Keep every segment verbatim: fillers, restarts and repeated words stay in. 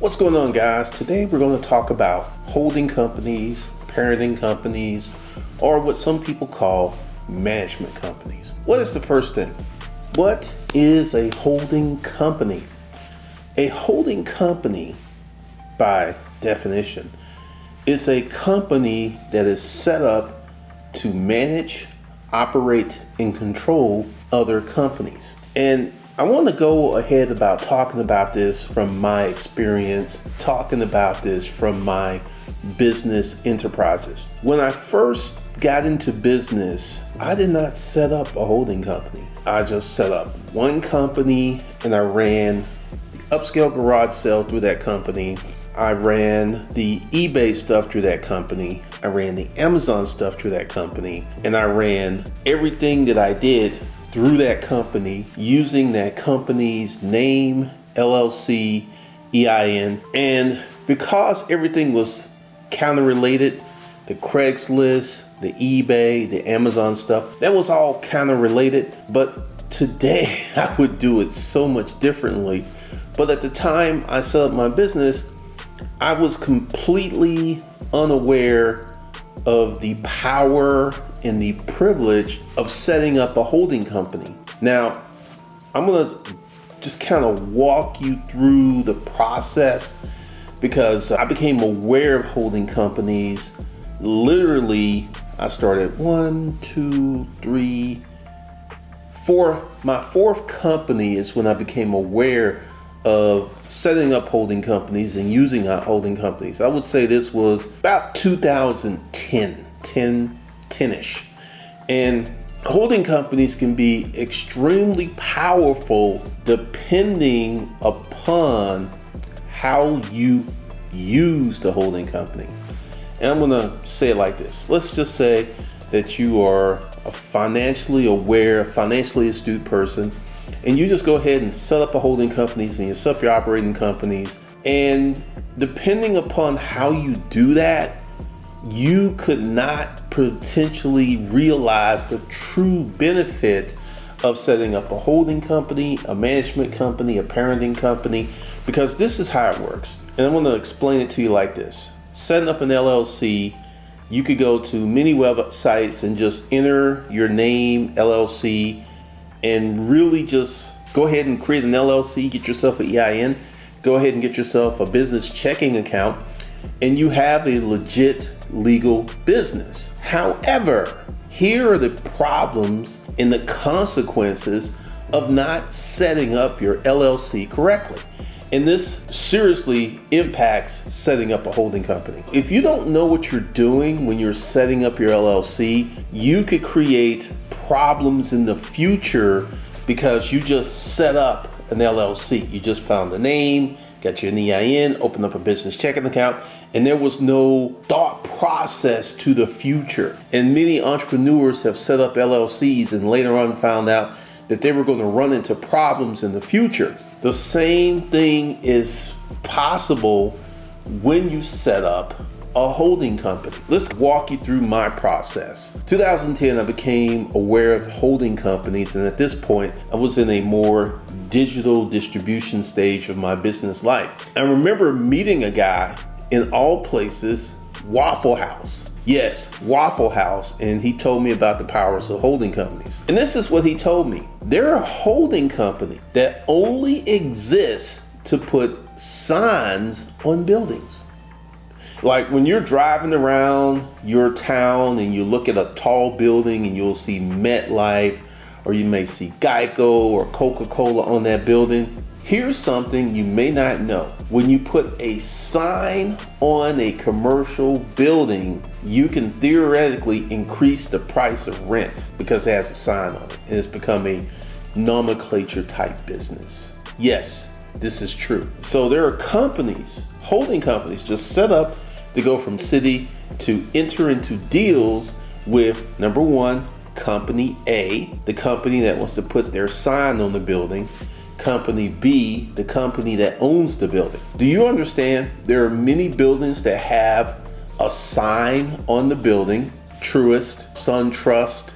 What's going on, guys? Today we're going to talk about holding companies, parenting companies, or what some people call management companies. What is the first thing? What is a holding company? A holding company, by definition, is a company that is set up to manage, operate, and control other companies. And I want to go ahead about talking about this from my experience, talking about this from my business enterprises. When I first got into business, I did not set up a holding company. I just set up one company and I ran the upscale garage sale through that company. I ran the eBay stuff through that company. I ran the Amazon stuff through that company. And I ran everything that I did through that company, using that company's name, L L C, E I N. And because everything was counter-related, the Craigslist, the eBay, the Amazon stuff, that was all counter-related. But today I would do it so much differently. But at the time I set up my business, I was completely unaware of the power and the privilege of setting up a holding company. Now, I'm gonna just kind of walk you through the process, because I became aware of holding companies. Literally, I started one, two, three, four. My fourth company is when I became aware of setting up holding companies and using our holding companies. I would say this was about two thousand ten, ten, ten-ish. And holding companies can be extremely powerful depending upon how you use the holding company. And I'm gonna say it like this. Let's just say that you are a financially aware, financially astute person, and you just go ahead and set up a holding companies and you set up your operating companies. And depending upon how you do that, you could not potentially realize the true benefit of setting up a holding company, a management company, a parenting company, because this is how it works. And I'm going to explain it to you like this. Setting up an L L C, you could go to many websites and just enter your name, L L C, and really just go ahead and create an L L C, get yourself an E I N, go ahead and get yourself a business checking account, and you have a legit legal business. However, here are the problems and the consequences of not setting up your L L C correctly. And this seriously impacts setting up a holding company. If you don't know what you're doing when you're setting up your L L C, you could create problems in the future because you just set up an L L C. You just found the name, got your E I N, opened up a business checking account, and there was no thought process to the future. And many entrepreneurs have set up L L Cs and later on found out that they were going to run into problems in the future. The same thing is possible when you set up a holding company. Let's walk you through my process. two thousand ten, I became aware of holding companies, and at this point, I was in a more digital distribution stage of my business life. I remember meeting a guy in all places, Waffle House. Yes, Waffle House, and he told me about the powers of holding companies. And this is what he told me. They're a holding company that only exists to put signs on buildings. Like when you're driving around your town and you look at a tall building and you'll see MetLife, or you may see Geico or Coca-Cola on that building. Here's something you may not know. When you put a sign on a commercial building, you can theoretically increase the price of rent because it has a sign on it, and it's become a nomenclature type business. Yes, this is true. So there are companies, holding companies, just set up to go from city to enter into deals with, number one, company A, the company that wants to put their sign on the building, company B, the company that owns the building. Do you understand? There are many buildings that have a sign on the building. Truist, SunTrust,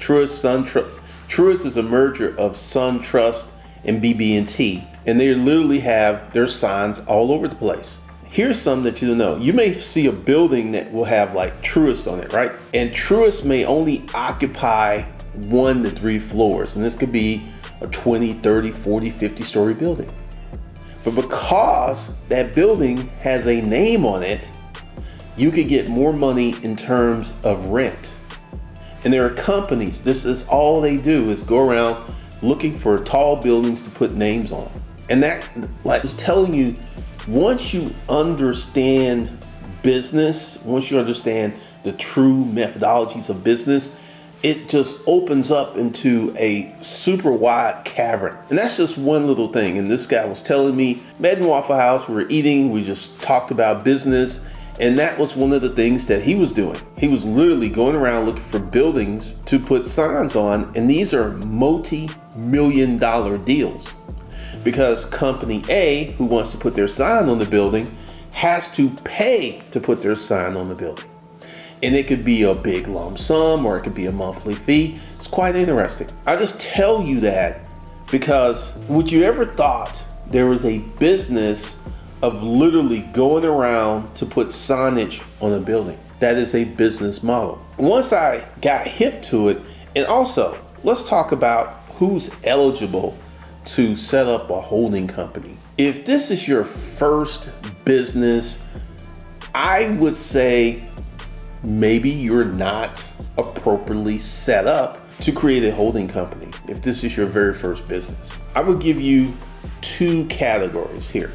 Truist, SunTrust. Truist is a merger of SunTrust and B B and T. and they literally have their signs all over the place. Here's some that you don't know. You may see a building that will have like Truist on it, right? And Truist may only occupy one to three floors. And this could be a twenty, thirty, forty, fifty story building. But because that building has a name on it, you could get more money in terms of rent. And there are companies, this is all they do is go around looking for tall buildings to put names on. And that, like, is telling you, once you understand business, once you understand the true methodologies of business, it just opens up into a super wide cavern. And that's just one little thing. And this guy was telling me, met in Waffle House, we were eating, we just talked about business. And that was one of the things that he was doing. He was literally going around looking for buildings to put signs on. And these are multi-million dollar deals because company A, who wants to put their sign on the building, has to pay to put their sign on the building. And it could be a big lump sum or it could be a monthly fee. It's quite interesting. I just tell you that because would you ever thought there was a business of literally going around to put signage on a building? That is a business model. Once I got hip to it, and also let's talk about who's eligible to set up a holding company. If this is your first business, I would say maybe you're not appropriately set up to create a holding company. If this is your very first business, I would give you two categories here.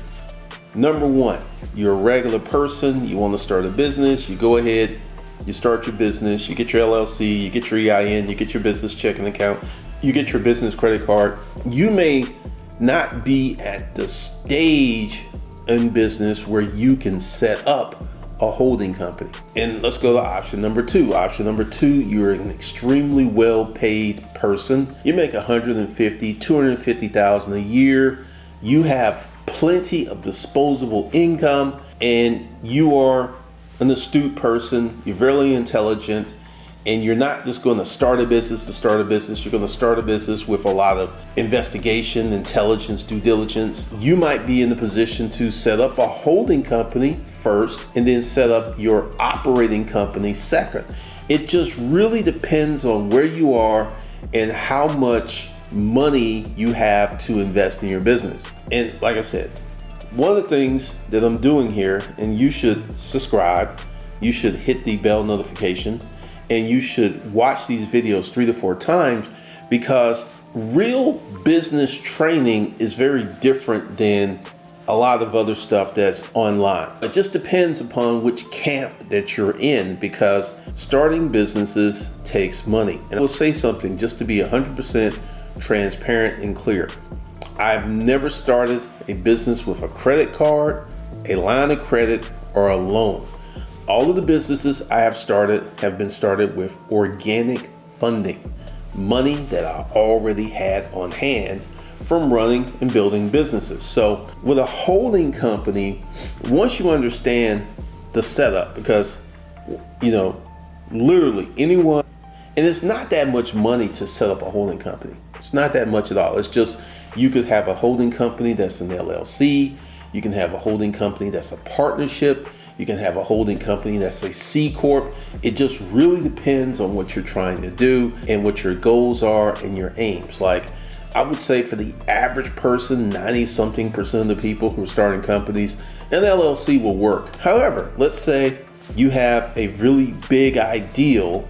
Number one, you're a regular person, you want to start a business, you go ahead, you start your business, you get your L L C, you get your E I N, you get your business checking account, you get your business credit card. You may not be at the stage in business where you can set up a holding company. And let's go to option number two. Option number two, you're an extremely well-paid person. You make one hundred fifty thousand, two hundred fifty thousand a year. You have plenty of disposable income and you are an astute person. You're very intelligent and you're not just going to start a business to start a business. You're going to start a business with a lot of investigation, intelligence, due diligence. You might be in the position to set up a holding company first and then set up your operating company second. It just really depends on where you are and how much money you have to invest in your business. And like I said, one of the things that I'm doing here, and you should subscribe, you should hit the bell notification, and you should watch these videos three to four times because real business training is very different than a lot of other stuff that's online. It just depends upon which camp that you're in because starting businesses takes money. And I will say something just to be one hundred percent transparent and clear. I've never started a business with a credit card, a line of credit, or a loan. All of the businesses I have started have been started with organic funding, money that I already had on hand from running and building businesses. So with a holding company, once you understand the setup, because, you know, literally anyone, and it's not that much money to set up a holding company. It's not that much at all. It's just, you could have a holding company that's an L L C. You can have a holding company that's a partnership. You can have a holding company that's a C Corp. It just really depends on what you're trying to do and what your goals are and your aims. Like I would say for the average person, ninety something percent of the people who are starting companies, an L L C will work. However, let's say you have a really big ideal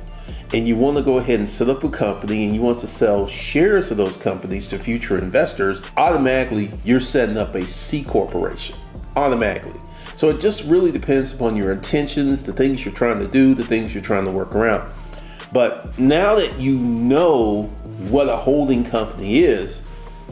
and you want to go ahead and set up a company and you want to sell shares of those companies to future investors, automatically you're setting up a C corporation, automatically. So it just really depends upon your intentions, the things you're trying to do, the things you're trying to work around. But now that you know what a holding company is,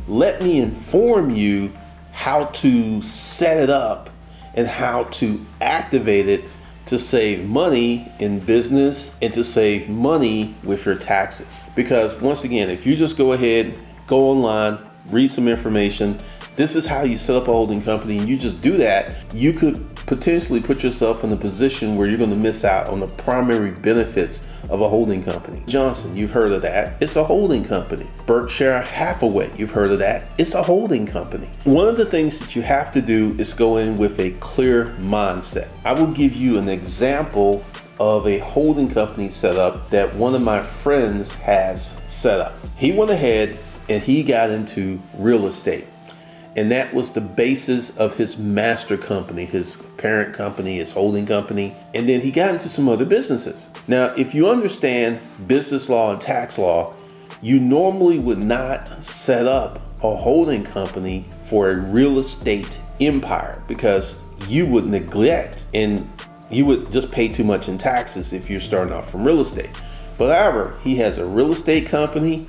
let me inform you how to set it up and how to activate it to save money in business and to save money with your taxes. Because once again, if you just go ahead, go online, read some information, this is how you set up a holding company and you just do that, you could potentially put yourself in a position where you're going to miss out on the primary benefits of a holding company. Johnson, you've heard of that. It's a holding company. Berkshire Hathaway, you've heard of that. It's a holding company. One of the things that you have to do is go in with a clear mindset. I will give you an example of a holding company setup that one of my friends has set up. He went ahead and he got into real estate. And that was the basis of his master company, his parent company, his holding company. And then he got into some other businesses. Now, if you understand business law and tax law, you normally would not set up a holding company for a real estate empire because you would neglect and you would just pay too much in taxes if you're starting off from real estate. But however, he has a real estate company,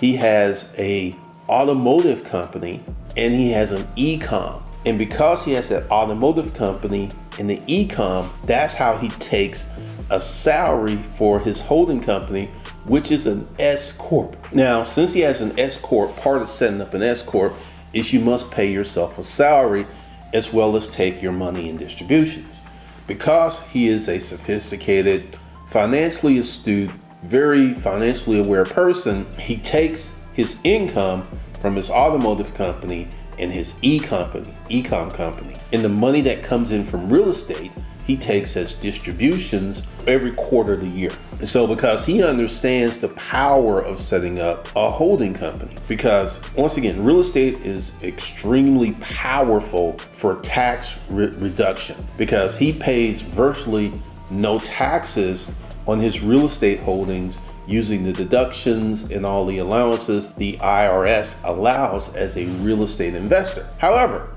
he has a automotive company, and he has an e-com. And because he has that automotive company and the e-com, that's how he takes a salary for his holding company, which is an S corp. Now, since he has an S corp, part of setting up an S corp is you must pay yourself a salary as well as take your money in distributions. Because he is a sophisticated, financially astute, very financially aware person, he takes his income from his automotive company and his e-company, e-com company. And the money that comes in from real estate, he takes as distributions every quarter of the year. And so because he understands the power of setting up a holding company, because once again, real estate is extremely powerful for tax re reduction because he pays virtually no taxes on his real estate holdings using the deductions and all the allowances the I R S allows as a real estate investor. However,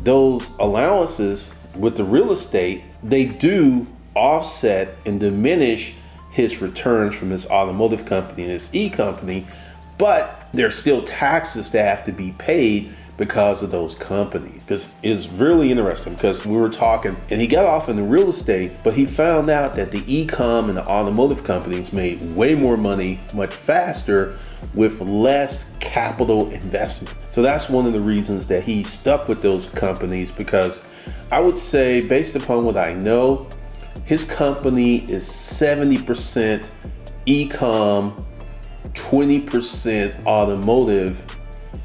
those allowances with the real estate, they do offset and diminish his returns from his automotive company and his e-company, but there's still taxes that have to be paid because of those companies. This is really interesting because we were talking and he got off in the real estate, but he found out that the e-com and the automotive companies made way more money much faster with less capital investment. So that's one of the reasons that he stuck with those companies, because I would say, based upon what I know, his company is seventy percent e-com, twenty percent automotive,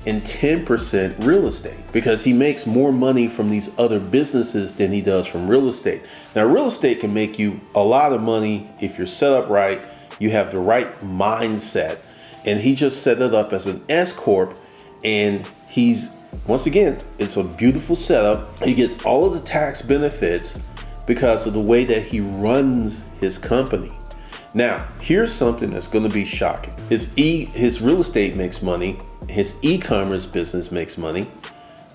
and ten percent real estate, because he makes more money from these other businesses than he does from real estate. Now, real estate can make you a lot of money if you're set up right, you have the right mindset. And he just set it up as an S corp, and he's, once again, it's a beautiful setup. He gets all of the tax benefits because of the way that he runs his company. Now, here's something that's going to be shocking. His e his real estate makes money, his e-commerce business makes money,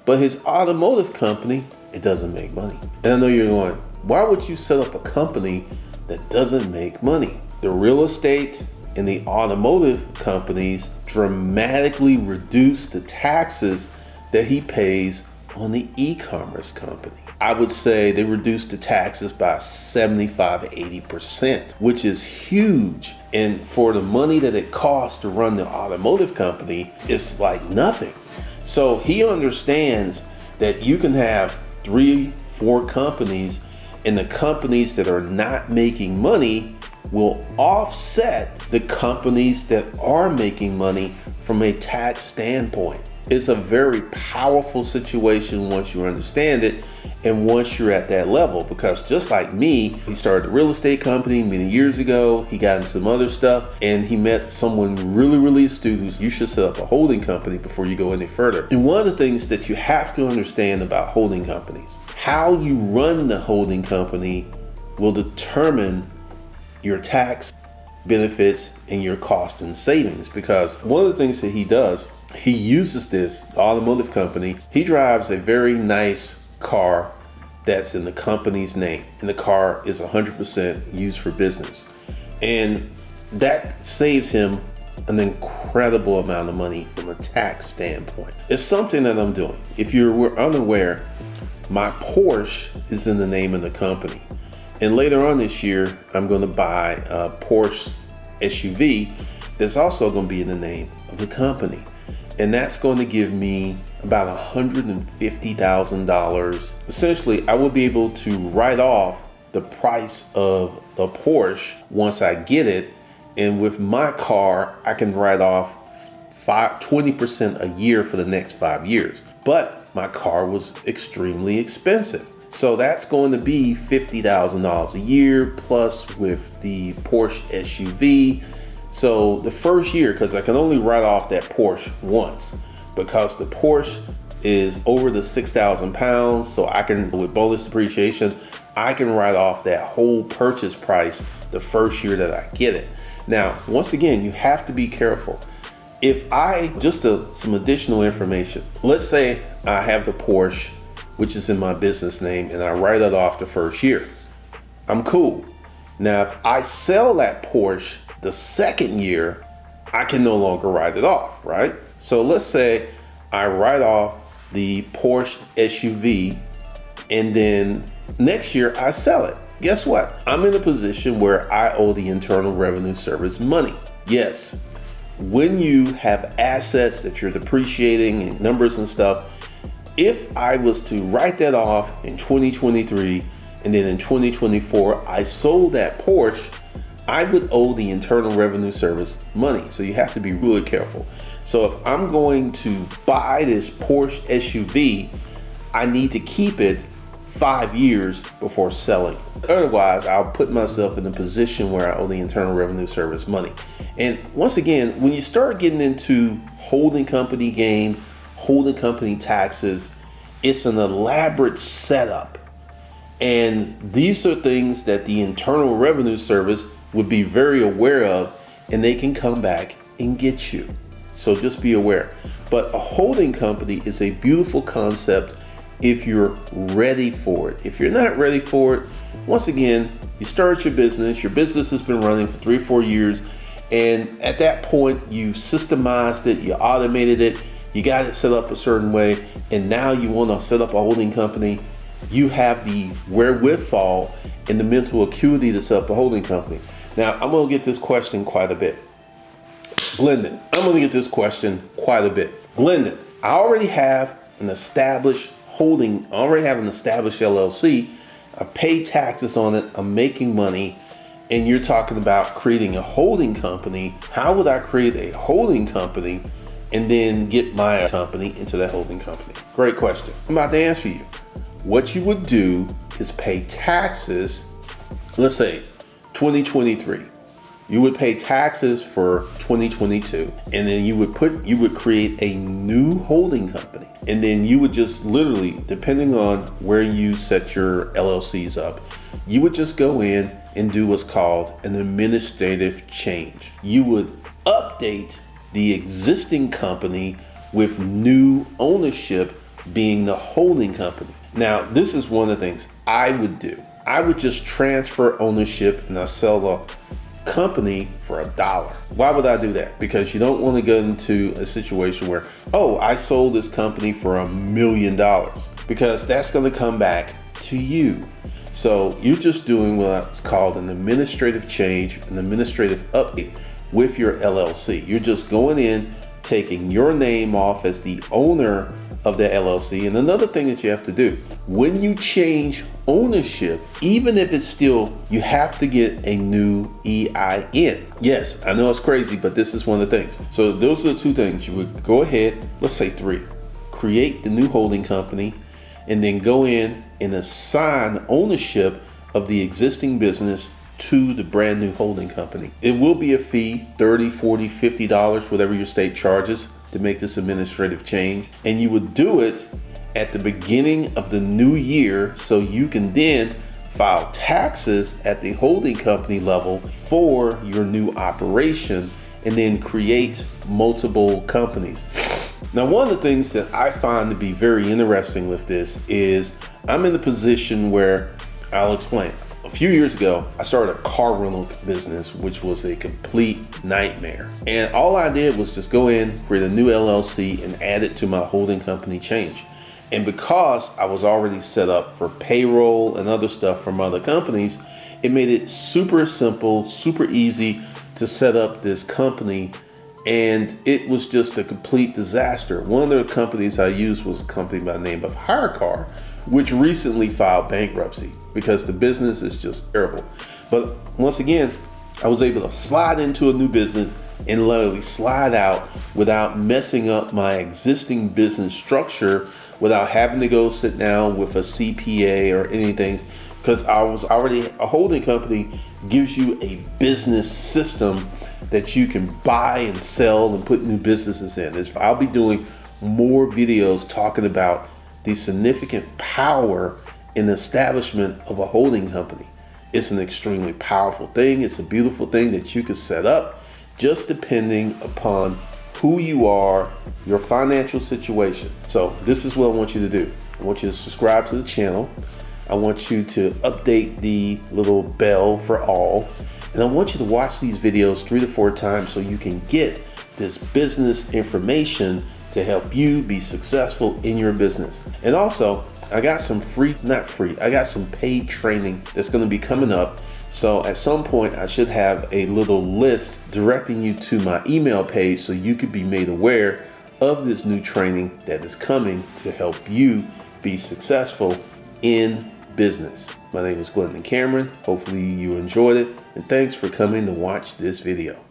but his automotive company, it doesn't make money. And I know you're going, why would you set up a company that doesn't make money? The real estate and the automotive companies dramatically reduce the taxes that he pays on the e-commerce company. I would say they reduced the taxes by seventy-five to eighty percent, which is huge. And for the money that it costs to run the automotive company, it's like nothing. So he understands that you can have three, four companies, and the companies that are not making money will offset the companies that are making money from a tax standpoint. It's a very powerful situation once you understand it and once you're at that level, because just like me, he started a real estate company many years ago, he got into some other stuff, and he met someone really, really astute who's, you should set up a holding company before you go any further. And one of the things that you have to understand about holding companies, how you run the holding company will determine your tax benefits and your cost and savings. Because one of the things that he does, he uses this automotive company, he drives a very nice car that's in the company's name, and the car is one hundred percent used for business, and that saves him an incredible amount of money from a tax standpoint. It's something that I'm doing. If you're unaware, my Porsche is in the name of the company, and later on this year I'm going to buy a Porsche S U V that's also going to be in the name of the company. And that's going to give me about one hundred fifty thousand dollars. Essentially, I will be able to write off the price of the Porsche once I get it. And with my car, I can write off five, twenty percent a year for the next five years. But my car was extremely expensive. So that's going to be fifty thousand dollars a year plus with the Porsche S U V. So the first year, because I can only write off that Porsche once, because the Porsche is over the six thousand pounds. So I can, with bonus depreciation, I can write off that whole purchase price the first year that I get it. Now, once again, you have to be careful. If I, just a, some additional information, let's say I have the Porsche, which is in my business name, and I write it off the first year, I'm cool. Now, if I sell that Porsche the second year, I can no longer write it off, right? So let's say I write off the Porsche S U V, and then next year I sell it. Guess what? I'm in a position where I owe the Internal Revenue Service money. Yes, when you have assets that you're depreciating and numbers and stuff, if I was to write that off in twenty twenty-three and then in twenty twenty-four I sold that Porsche, I would owe the Internal Revenue Service money. So you have to be really careful. So if I'm going to buy this Porsche S U V, I need to keep it five years before selling. Otherwise, I'll put myself in a position where I owe the Internal Revenue Service money. And once again, when you start getting into holding company gain, holding company taxes, it's an elaborate setup. And these are things that the Internal Revenue Service would be very aware of, and they can come back and get you. So just be aware. But a holding company is a beautiful concept if you're ready for it. If you're not ready for it, once again, you start your business, your business has been running for three or four years, and at that point, you systemized it, you automated it, you got it set up a certain way, and now you want to set up a holding company. You have the wherewithal and the mental acuity to set up a holding company. Now, I'm gonna get this question quite a bit. Glendon, I'm gonna get this question quite a bit. Glendon, I already have an established holding, I already have an established L L C, I pay taxes on it, I'm making money, and you're talking about creating a holding company. How would I create a holding company and then get my company into that holding company? Great question. I'm about to answer you. What you would do is pay taxes, let's say twenty twenty-three. You would pay taxes for twenty twenty-two, and then you would put, you would create a new holding company. And then you would just literally, depending on where you set your L L Cs up, you would just go in and do what's called an administrative change. You would update the existing company with new ownership being the holding company. Now, this is one of the things I would do. I would just transfer ownership and I sell the company for a dollar. Why would I do that? Because you don't want to get into a situation where, oh, I sold this company for a million dollars, because that's going to come back to you. So you're just doing what's called an administrative change, an administrative update with your L L C. You're just going in, taking your name off as the owner of the L L C. And another thing that you have to do, when you change ownership, even if it's still, you have to get a new E I N. Yes, I know it's crazy, but this is one of the things. So those are the two things you would go ahead, let's say three, create the new holding company, and then go in and assign ownership of the existing business to the brand new holding company. It will be a fee, thirty, forty, fifty dollars, whatever your state charges to make this administrative change. And you would do it at the beginning of the new year, so you can then file taxes at the holding company level for your new operation and then create multiple companies. Now, one of the things that I find to be very interesting with this is I'm in the position where, I'll explain. A few years ago, I started a car rental business, which was a complete nightmare. And all I did was just go in, create a new L L C, and add it to my holding company change. And because I was already set up for payroll and other stuff from other companies, it made it super simple, super easy to set up this company and it was just a complete disaster. One of the companies I used was a company by the name of HireCar, which recently filed bankruptcy because the business is just terrible. But once again, I was able to slide into a new business and literally slide out without messing up my existing business structure, without having to go sit down with a C P A or anything, because I was already a holding company gives you a business system that you can buy and sell and put new businesses in. I'll be doing more videos talking about the significant power in the establishment of a holding company. It's an extremely powerful thing. It's a beautiful thing that you could set up just depending upon who you are, your financial situation. So this is what I want you to do. I want you to subscribe to the channel. I want you to update the little bell for all. And I want you to watch these videos three to four times so you can get this business information to help you be successful in your business. And also, I got some free, not free, I got some paid training that's gonna be coming up. So at some point I should have a little list directing you to my email page so you could be made aware of this new training that is coming to help you be successful in business. My name is Glendon Cameron. Hopefully you enjoyed it, and thanks for coming to watch this video.